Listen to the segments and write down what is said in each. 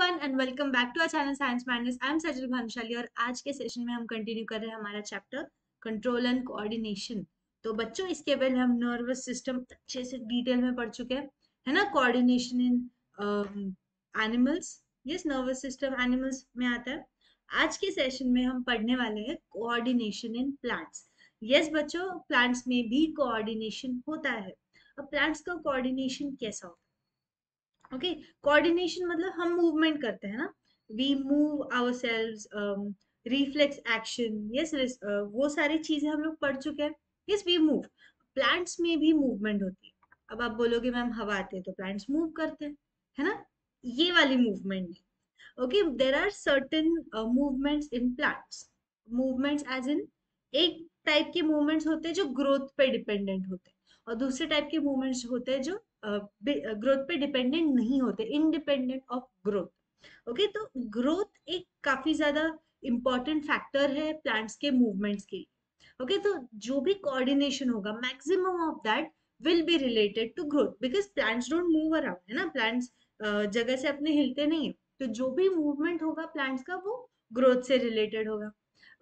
Everyone and welcome back to our channel science madness. I am Sajal Bhanushali और आज के session में हम कंटिन्यू कर रहे हैं हमारा चैप्टर कंट्रोल एंड कोऑर्डिनेशन। तो बच्चों इसके पहले हम नर्वस सिस्टम अच्छे से डिटेल में पढ़ चुके हैं, है ना। Coordination in animals, yes, nervous system animals में आता है। आज के सेशन में हम पढ़ने वाले हैं कोऑर्डिनेशन इन प्लांट्स। यस बच्चों, प्लांट्स में भी कोऑर्डिनेशन होता है। अब प्लांट्स का कोऑर्डिनेशन कैसा होता है? ओके, कोऑर्डिनेशन मतलब हम मूवमेंट करते हैं ना, we move ourselves, reflex action, yes, वो सारी चीजें हम लोग पढ़ चुके हैं। Yes, we move. प्लांट्स में भी मूवमेंट होती है। अब आप बोलोगे मैम हवा आती है तो प्लांट्स मूव करते हैं, है ना, ये वाली मूवमेंट नहीं। Okay, there are certain movements in plants, movements as in एक टाइप के मूवमेंट्स होते हैं जो ग्रोथ पे डिपेंडेंट होते हैं और दूसरे टाइप के मूवमेंट्स होते हैं जो ग्रोथ पे डिपेंडेंट नहीं होते, इंडिपेंडेंट ऑफ ग्रोथ। ओके, तो ग्रोथ एक काफी ज्यादा इम्पोर्टेंट फैक्टर है प्लांट्स के मूवमेंट्स के। ओके, तो जो भी कोऑर्डिनेशन होगा maximum of that will be related to growth, because plants don't move around, है ना, प्लांट्स जगह से अपने हिलते नहीं है। तो जो भी मूवमेंट होगा प्लांट्स का वो ग्रोथ से रिलेटेड होगा।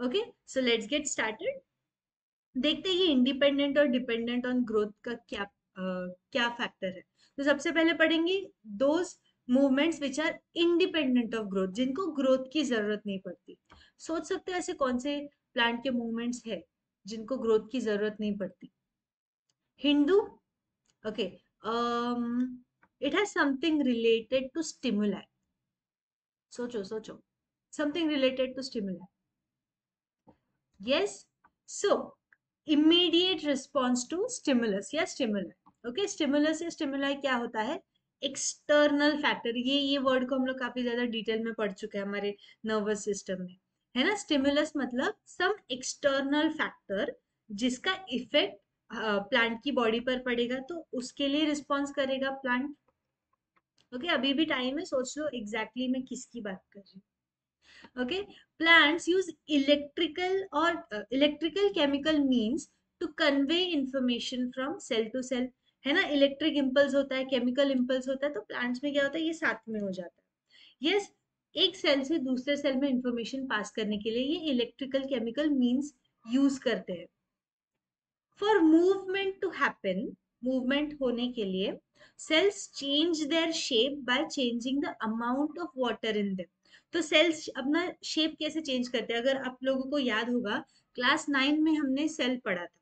Okay, so let's get started. देखते हैं इंडिपेंडेंट और डिपेंडेंट ऑन ग्रोथ का क्या फैक्टर है। तो सबसे पहले पढ़ेंगे those movements which are independent of growth, जिनको ग्रोथ की जरूरत नहीं पड़ती। सोच सकते हैं ऐसे कौन से प्लांट के मूवमेंट्स है जिनको ग्रोथ की जरूरत नहीं पड़ती? हिंदू, okay, it has something related to stimuli. सोचो something related to stimuli. Yes, so immediate response to stimulus या स्टिमुलस। ओके, स्टिमुलस या स्टिमुलाई क्या होता है? External factor. ये वर्ड को हम लोग काफी ज्यादा डिटेल में पढ़ चुके हैं हमारे नर्वस सिस्टम में, है ना। स्टिमुलस मतलब सम एक्सटर्नल फैक्टर जिसका इफेक्ट प्लांट की बॉडी पर पड़ेगा, तो उसके लिए रिस्पॉन्स करेगा प्लांट। ओके, अभी भी टाइम है, सोच लो एग्जैक्टली मैं किसकी बात कर रही हूँ। Okay, plants use electrical chemical means to convey information from cell to cell, है ना। इलेक्ट्रिक इम्पल्स होता है, केमिकल इम्पल्स होता है, तो प्लांट्स में क्या होता है, ये साथ में हो जाता है। यस, एक सेल से दूसरे सेल में इंफॉर्मेशन पास करने के लिए ये इलेक्ट्रिकल केमिकल मीन्स यूज करते हैं। For movement to happen, movement होने के लिए cells change their shape by changing the amount of water in them. तो सेल्स अपना शेप कैसे चेंज करते हैं? अगर आप लोगों को याद होगा क्लास 9 में हमने सेल पढ़ा था,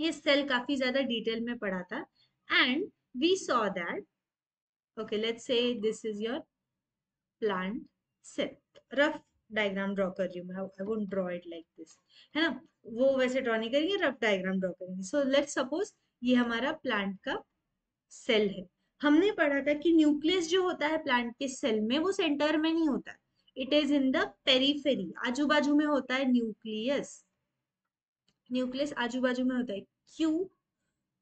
ये सेल काफी ज्यादा डिटेल में पढ़ा था। And we saw that, okay, let's say this is your plant cell. Rough diagram draw कर रही हूँ मैं, I won't draw it like this, है ना, वो वैसे ड्रॉ नहीं करेंगे, रफ डायग्राम ड्रॉ करेंगे। सो लेट्स सपोज ये हमारा प्लांट का सेल है। हमने पढ़ा था कि न्यूक्लियस जो होता है प्लांट के सेल में वो सेंटर में नहीं होता, it is in the periphery, आजू बाजू में होता है न्यूक्लियस। न्यूक्लियस आजू बाजू में होता है, क्यों?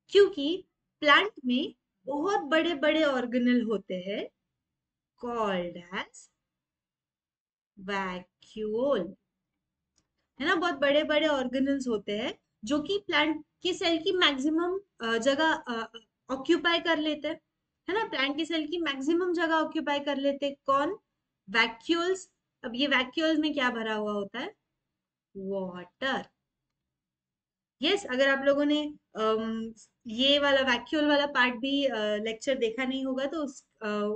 क्योंकि प्लांट में बहुत बड़े बड़े ऑर्गेनेल होते हैं कॉल्ड एज वैक्यूल, है ना, बहुत बड़े बड़े ऑर्गेनेल्स होते हैं जो कि प्लांट के सेल की मैक्सिमम जगह ऑक्यूपाई कर लेते हैं, है ना। प्लांट के सेल की मैक्सिमम जगह ऑक्यूपाई कर लेते कौन? वैक्यूल्स। अब ये वैक्यूल्स में क्या भरा हुआ होता है? वाटर। यस, अगर आप लोगों ने ये वाला वैक्यूल वाला पार्ट भी लेक्चर देखा नहीं होगा तो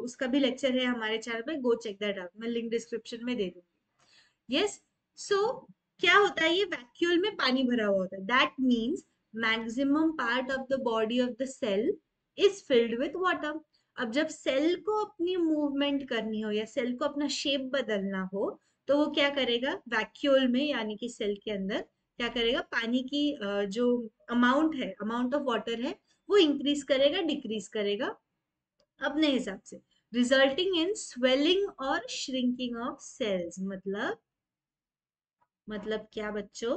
उसका भी लेक्चर है हमारे चैनल पे, गो चेक दैट आउट, मैं लिंक डिस्क्रिप्शन में दे दूंगी। यस, सो क्या होता है, ये वैक्यूल में पानी भरा हुआ होता है। That means maximum part of the body of the cell is filled with water. अब जब सेल को अपनी मूवमेंट करनी हो या सेल को अपना शेप बदलना हो तो वो क्या करेगा? वैक्यूल में, यानी कि सेल के अंदर क्या करेगा? पानी की जो अमाउंट है, अमाउंट ऑफ वाटर है, वो इंक्रीज करेगा, डिक्रीज करेगा अपने हिसाब से, रिजल्टिंग इन स्वेलिंग और श्रिंकिंग ऑफ सेल्स। मतलब क्या बच्चों,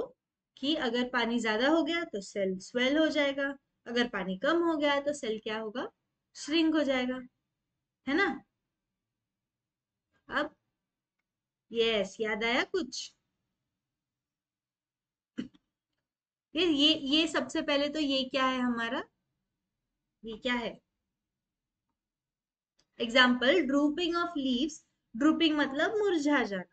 कि अगर पानी ज्यादा हो गया तो सेल स्वेल हो जाएगा, अगर पानी कम हो गया तो सेल क्या होगा? श्रिंक हो जाएगा, है ना। अब यस, याद आया कुछ? ये सबसे पहले तो ये क्या है हमारा, ये क्या है? Example, drooping of leaves drooping मतलब मुरझा जाना.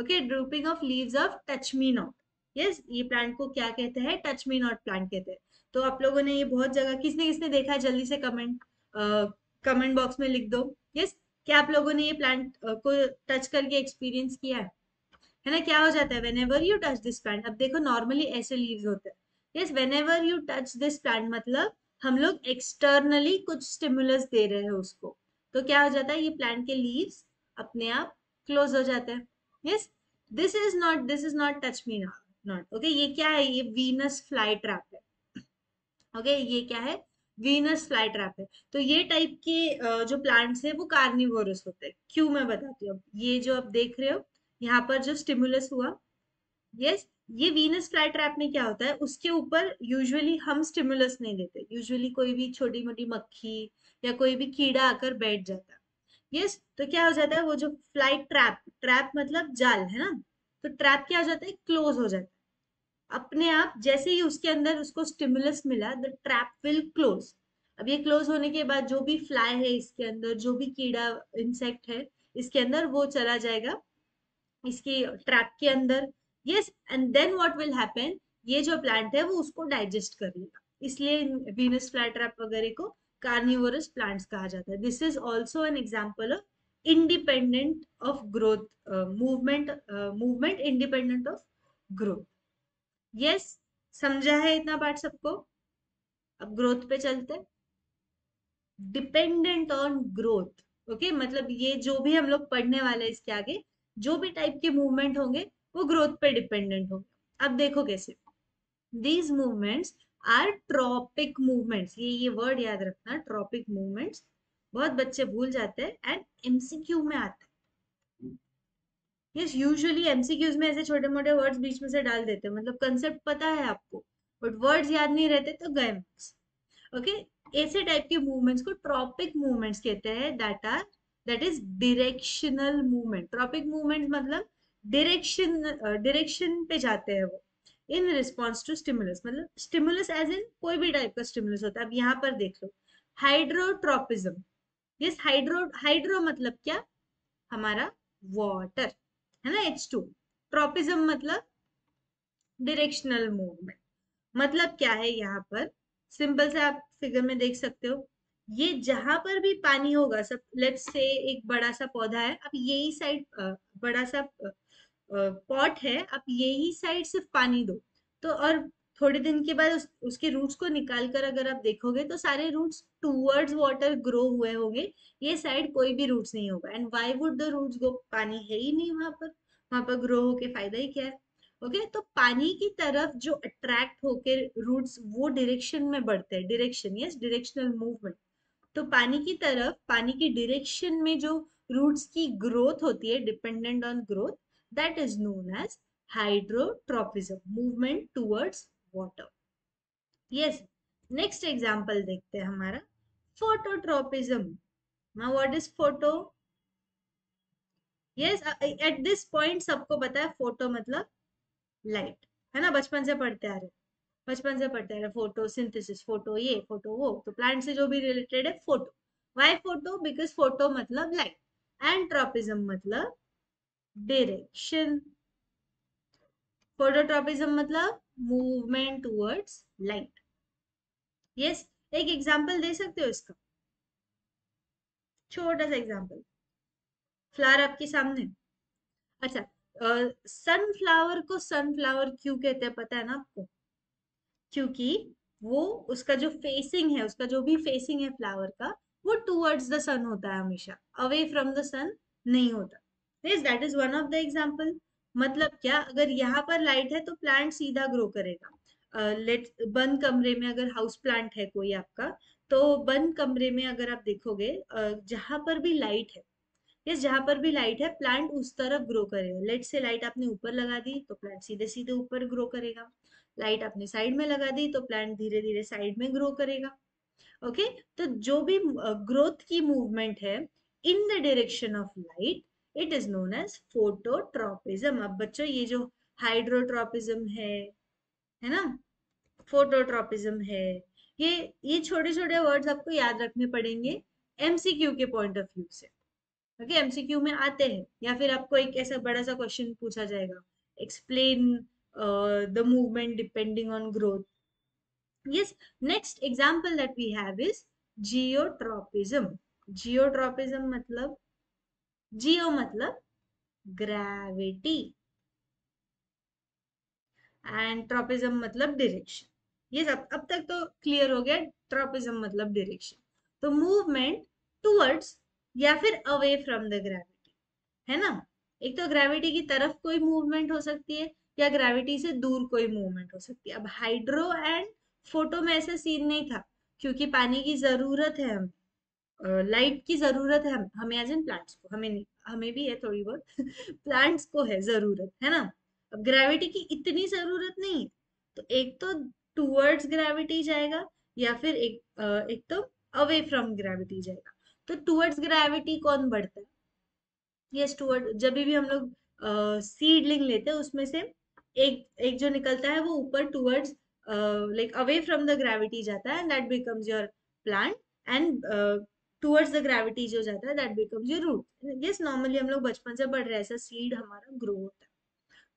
Okay, drooping of leaves of touch me not. Yes, ये प्लांट को क्या कहते हैं? टच मी नॉट प्लांट कहते हैं. तो आप लोगों ने ये बहुत जगह किसने किसने देखा है? जल्दी से कमेंट बॉक्स में लिख दो. यस, क्या आप लोगों ने ये प्लांट को टच करके एक्सपीरियंस किया है ना? क्या हो जाता है? Whenever you touch this plant. अब देखो नॉर्मली ऐसे लीव्स होते हैं. Yes, whenever you touch this plant मतलब हम लोग एक्सटर्नली कुछ स्टिमुलस दे रहे हैं उसको. तो क्या हो जाता है? ये प्लांट के लीव्स अपने आप क्लोज हो जाते हैं. Yes, this is not touch me not. Okay, ये क्या है? ये वीनस फ्लाई ट्रैप है. ओके, ये क्या है? वीनस फ्लाई ट्रैप है. तो ये टाइप के जो प्लांट्स है वो कार्निवोरस होते हैं. क्यों, मैं बताती हूँ. ये जो आप देख रहे हो यहाँ पर जो स्टिमुलस हुआ, यस, ये वीनस फ्लाई ट्रैप में क्या होता है? उसके ऊपर यूजुअली हम स्टिमुलस नहीं देते. यूजुअली कोई भी छोटी मोटी मक्खी या कोई भी कीड़ा आकर बैठ जाता है. यस, तो क्या हो जाता है? वो जो फ्लाई ट्रैप मतलब जाल है ना, तो ट्रैप क्या हो जाता है? क्लोज हो जाता है अपने आप. जैसे ही उसके अंदर उसको स्टिमुलस मिला, द ट्रैप विल क्लोज. अब ये क्लोज होने के बाद जो भी फ्लाई है इसके अंदर, जो भी कीड़ा इंसेक्ट है इसके अंदर, वो चला जाएगा इसकी ट्रैप के अंदर. Yes, and then what will happen? ये जो प्लांट है वो उसको डाइजेस्ट कर लेगा. इसलिए वीनस फ्लाई ट्रैप वगैरह को कार्निवोरस प्लांट्स कहा जाता है. This is also an example of independent of growth movement independent of growth. Yes, समझा है इतना पार्ट सबको? अब ग्रोथ पे चलते हैं. Dependent on growth. ओके, मतलब ये जो भी हम लोग पढ़ने वाले हैं इसके आगे, जो भी टाइप के मूवमेंट होंगे वो ग्रोथ पे डिपेंडेंट होंगे. अब देखो कैसे. These movements are tropic movements. ये वर्ड याद रखना, ट्रॉपिक मूवमेंट्स. बहुत बच्चे भूल जाते हैं एंड एमसीक्यू में आता है. यस, यूजुअली एमसीक्यूज में ऐसे छोटे मोटे वर्ड्स बीच में से डाल देते हैं. मतलब कंसेप्ट पता है आपको, बट वर्ड्स याद नहीं रहते तो गए मार्क्स. ओके, ऐसे टाइप के मूवमेंट्स को ट्रॉपिक मूवमेंट्स कहते हैं. That is directional movement. Tropic movements मतलब डायरेक्शन पे जाते हैं वो, इन रिस्पॉन्स टू स्टिमुलस. मतलब स्टिमुलस एज इन कोई भी टाइप का स्टिमुलस होता है. अब यहाँ पर देख लो, हाइड्रोट्रॉपिज्म. यस, हाइड्रो मतलब क्या? हमारा वाटर है ना, H2. ट्रॉपिज्म मतलब डायरेक्शनल मूवमेंट. मतलब क्या है यहाँ पर? सिंपल से आप फिगर में देख सकते हो. ये जहां पर भी पानी होगा, सब लेट्स से एक बड़ा सा पौधा है, अब यही साइड बड़ा सा पॉट है, आप यही साइड सिर्फ पानी दो तो, और थोड़े दिन के बाद उसके रूट्स को निकाल कर अगर आप देखोगे तो सारे रूट्स टूवर्ड्स वाटर ग्रो हुए होंगे. ये साइड कोई भी रूट्स नहीं होगा. And why would the roots go? पानी है ही नहीं वहां पर ग्रो होके फायदा ही क्या है? ओके, तो पानी की तरफ जो अट्रैक्ट होके रूट्स, वो डायरेक्शन में बढ़ते हैं. Direction, yes, directional movement. तो पानी की तरफ, पानी की डायरेक्शन में जो रूट्स की ग्रोथ होती है, dependent on growth, that is known as hydrotropism, movement towards water. Yes, next example देखते हैं हमारा phototropism. Now what is photo? Yes, at this point सबको पता है फोटो मतलब लाइट है ना, बचपन से पढ़ते आ रहे. फोटो सिंथेसिस, फोटो ये, फोटो वो, तो प्लांट से जो भी रिलेटेड है photo. Why photo? Because photo मतलब लाइट एंड ट्रॉपिज्म मतलब डायरेक्शन. फोटोट्रॉपिज्म मतलब मूवमेंट टुवर्ड्स लाइट. यस, एक एग्जांपल दे सकते हो इसका, छोटा सा एग्जांपल. फ्लावर आपके सामने. अच्छा, सनफ्लावर को सनफ्लावर क्यों कहते हैं पता है ना आपको? क्योंकि वो उसका जो फेसिंग है, उसका जो भी फेसिंग है फ्लावर का, वो टुवर्ड्स द सन होता है हमेशा, अवे फ्रॉम द सन नहीं होता. Yes, that is one of the example. मतलब क्या? अगर यहाँ पर लाइट है तो प्लांट सीधा ग्रो करेगा. बंद कमरे में अगर हाउस प्लांट है कोई आपका, तो बंद कमरे में अगर आप देखोगे, जहां पर भी लाइट है, यस, जहां पर भी लाइट है प्लांट उस तरफ ग्रो करेगा. लेट से लाइट आपने ऊपर लगा दी तो प्लांट सीधे सीधे ऊपर ग्रो करेगा. लाइट आपने साइड में लगा दी तो प्लांट धीरे धीरे साइड में ग्रो करेगा. ओके, तो जो भी ग्रोथ की मूवमेंट है in the direction of light, it is known as phototropism. अब बच्चों, ये जो हाइड्रोट्रॉपिज्म है ना, फोटोट्रॉपिज्म है, ये छोटे छोटे वर्ड्स आपको याद रखने पड़ेंगे एमसीक्यू के पॉइंट ऑफ व्यू से. ओके, एमसीक्यू में आते हैं, या फिर आपको एक ऐसा बड़ा सा क्वेश्चन पूछा जाएगा, explain the movement depending on growth. Yes, next example that we have is geotropism. Geotropism मतलब, जियो मतलब ग्रेविटी एंड ट्रॉपिज्म मतलब डायरेक्शन. ये सब अब तक तो क्लियर हो गया, ट्रॉपिज्म मतलब डायरेक्शन. तो मूवमेंट टुवर्ड्स या फिर अवे फ्रॉम द ग्रेविटी, है ना. एक तो ग्रेविटी की तरफ कोई मूवमेंट हो सकती है या ग्रेविटी से दूर कोई मूवमेंट हो सकती है. अब हाइड्रो एंड फोटो में ऐसा सीन नहीं था, क्योंकि पानी की जरूरत है हमें, लाइट की जरूरत है हमें, एज इन प्लांट्स को, हमें नहीं, हमें भी है थोड़ी बहुत प्लांट्स को है जरूरत, है ना. अब ग्रेविटी की इतनी जरूरत नहीं है, तो एक तो टूवर्ड्स ग्रेविटी जाएगा या फिर एक तो अवे फ्रॉम ग्रेविटी जाएगा. तो टूवर्ड्स ग्रेविटी कौन बढ़ता है? Yes, toward. जब भी हम लोग सीडलिंग लेते हैं, उसमें से एक जो निकलता है वो ऊपर towards like away from the gravity जाता है, and that becomes your plant, and towards the gravity जो जाता है that becomes your root. Yes, normally हम लोग बचपन से पढ़ रहे हैं, ऐसा सीड हमारा ग्रो होता है.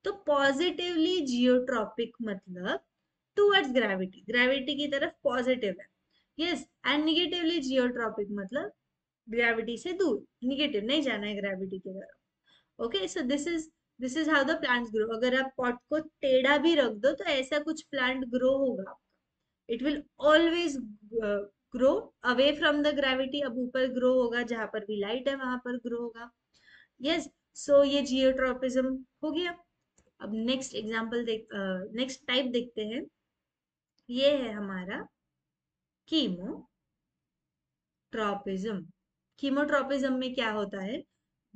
तो पॉजिटिवली जियोट्रॉपिक मतलब टुवर्ड्स ग्रेविटी, ग्रेविटी की तरफ पॉजिटिव है. यस, एंड निगेटिवली जियोट्रॉपिक मतलब ग्रेविटी से दूर, निगेटिव, नहीं जाना है ग्रेविटी की तरफ. Okay, so this is how the plants grow. अगर आप पॉट को टेढ़ा भी रख दो तो ऐसा कुछ प्लांट ग्रो होगा आपका. It will always grow away from the gravity. अब ऊपर ग्रो होगा, जहां पर भी लाइट है वहां पर ग्रो होगा. यस, सो ये जियोट्रॉपिज्म हो गया. अब नेक्स्ट एग्जाम्पल, नेक्स्ट टाइप देखते हैं. ये है हमारा कीमोट्रॉपिज्म. कीमोट्रॉपिज्म में क्या होता है?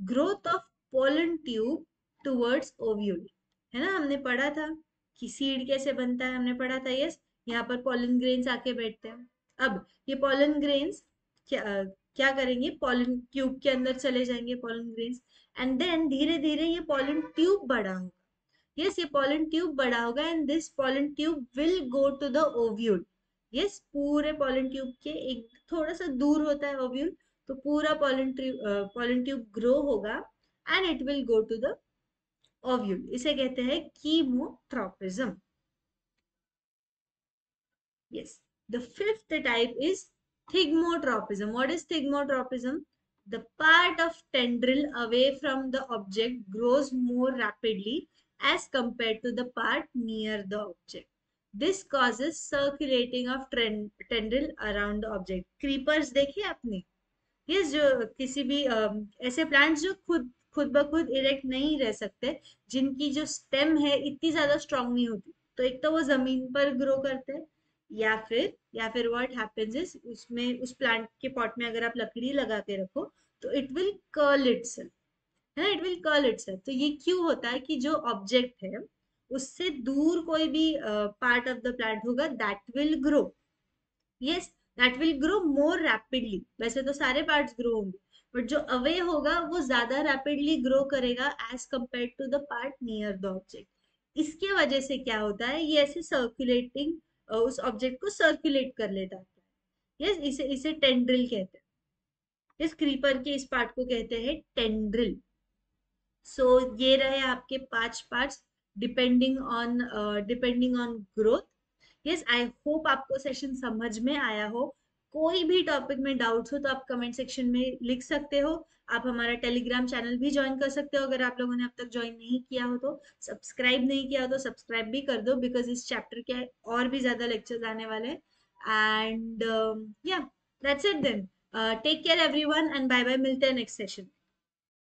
Growth of pollen tube towards ovule, है ना. हमने पढ़ा था कि सीड कैसे बनता है, हमने पढ़ा था. यस, यहाँ पर पोलन ग्रेन्स आके बैठते हैं. अब ये पोलन ग्रेन्स क्या करेंगे? पोलन ट्यूब के अंदर चले जाएंगे पोलन ग्रेन्स, एंड देन धीरे धीरे ये पोलन ट्यूब बड़ा होगा. यस, ये पॉलन ट्यूब बड़ा होगा, and this pollen tube will go to the ovule. Yes, पूरे पॉलन ट्यूब के एक थोड़ा सा दूर होता है ओव्यूल, तो पूरा पॉलन ट्यूब ग्रो होगा, and it will go to the ovule. इसे कहते हैं chemotropism. Yes, the fifth type is thigmotropism. What is thigmotropism? The part of tendril away from the object grows more rapidly as compared to the part near the object. This causes circulating of tendril around the object. Creepers देखे आपने? yes, जो किसी भी ऐसे plants जो खुद ब खुद इरेक्ट नहीं रह सकते, जिनकी जो स्टेम है इतनी ज्यादा स्ट्रॉन्ग नहीं होती, तो एक तो वो जमीन पर ग्रो करते हैं, या फिर what happens is, उसमें उस प्लांट के पॉट में अगर आप लकड़ी लगा के रखो तो इट विल कर्ल इटसेल्फ, है ना, इट विल कॉल इटसेल्फ. तो ये क्यों होता है कि जो ऑब्जेक्ट है उससे दूर कोई भी पार्ट ऑफ द प्लांट होगा, that will grow. Yes, that will grow more rapidly. वैसे तो सारे पार्ट्स ग्रो होंगे, बट जो अवे होगा वो ज्यादा रैपिडली ग्रो करेगा as compare to the part near the object. इसके वजह से क्या होता है, ये ऐसे सर्कुलेटिंग उस ऑब्जेक्ट को सर्कुलेट कर लेता है. यस, इसे टेंड्रिल कहते हैं. इस क्रीपर के इस पार्ट को कहते हैं टेंड्रिल. सो ये रहे आपके 5 parts depending on growth. Yes, I hope आपको सेशन समझ में आया हो. कोई भी टॉपिक में डाउट्स हो तो आप कमेंट सेक्शन में लिख सकते हो. आप हमारा टेलीग्राम चैनल भी ज्वाइन कर सकते हो, अगर आप लोगों ने अब तक ज्वाइन नहीं किया हो तो. सब्सक्राइब नहीं किया हो तो सब्सक्राइब भी कर दो, बिकॉज इस चैप्टर के और भी ज्यादा लेक्चर्स आने वाले हैं. एंड या, that's it then. Take care everyone and bye bye. मिलते हैं नेक्स्ट सेशन.